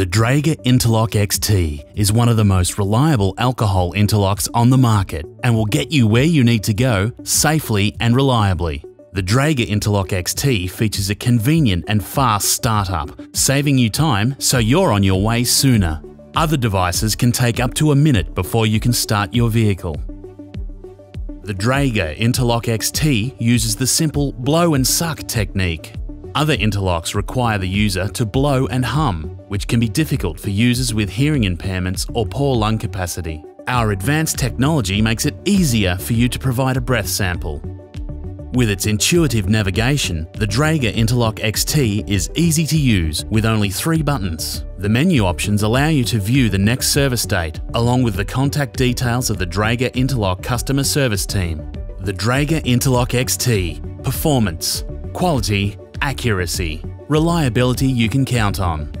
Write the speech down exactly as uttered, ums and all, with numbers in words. The Dräger Interlock X T is one of the most reliable alcohol interlocks on the market and will get you where you need to go safely and reliably. The Dräger Interlock X T features a convenient and fast startup, saving you time so you're on your way sooner. Other devices can take up to a minute before you can start your vehicle. The Dräger Interlock X T uses the simple blow and suck technique. Other interlocks require the user to blow and hum, which can be difficult for users with hearing impairments or poor lung capacity. Our advanced technology makes it easier for you to provide a breath sample. With its intuitive navigation, the Dräger Interlock X T is easy to use with only three buttons. The menu options allow you to view the next service date, along with the contact details of the Dräger Interlock customer service team. The Dräger Interlock X T. Performance, quality, accuracy, reliability you can count on.